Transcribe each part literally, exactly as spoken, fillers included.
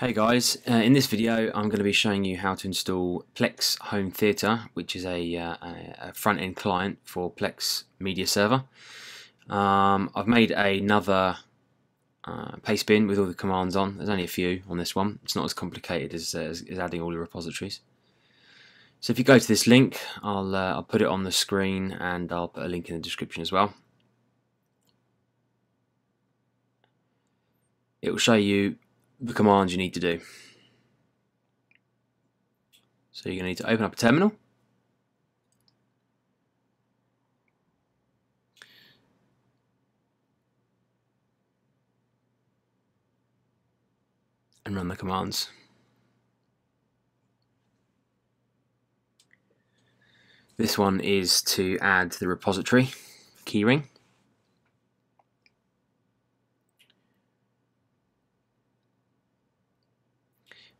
Hey guys, uh, in this video I'm going to be showing you how to install Plex Home Theater, which is a, uh, a front-end client for Plex Media Server. Um, I've made another uh, paste bin with all the commands on. There's only a few on this one. It's not as complicated as, uh, as, as adding all the repositories. So if you go to this link, I'll, uh, I'll put it on the screen and I'll put a link in the description as well. It will show you the commands you need to do. So you're going to need to open up a terminal. And run the commands. This one is to add the repository keyring.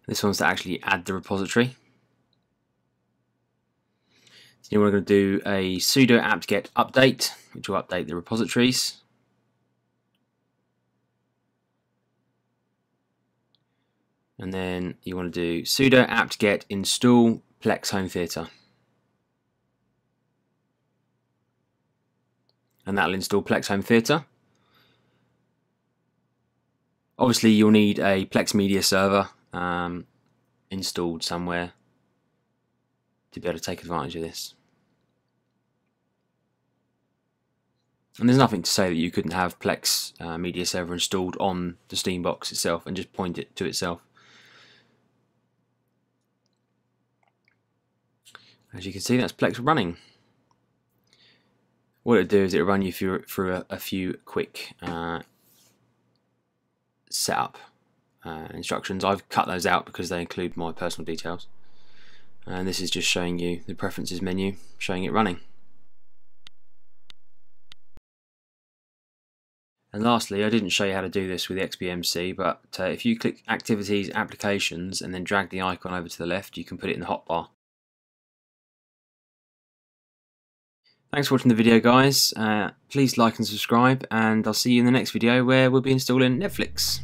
This one's to actually add the repository. So you want to do a sudo apt-get update, which will update the repositories. And then you want to do sudo apt-get install Plex Home Theater. And that'll install Plex Home Theater. Obviously you'll need a Plex Media Server Um, installed somewhere to be able to take advantage of this. And there's nothing to say that you couldn't have Plex uh, Media Server installed on the Steambox itself and just point it to itself. As you can see, that's Plex running. What it'll do is it'll run you through, through a, a few quick uh, setup Uh, instructions. I've cut those out because they include my personal details, and this is just showing you the preferences menu, showing it running. And lastly, I didn't show you how to do this with X B M C, but uh, if you click Activities, Applications and then drag the icon over to the left, you can put it in the hotbar. Thanks for watching the video, guys. Uh, please like and subscribe, and I'll see you in the next video where we'll be installing Netflix.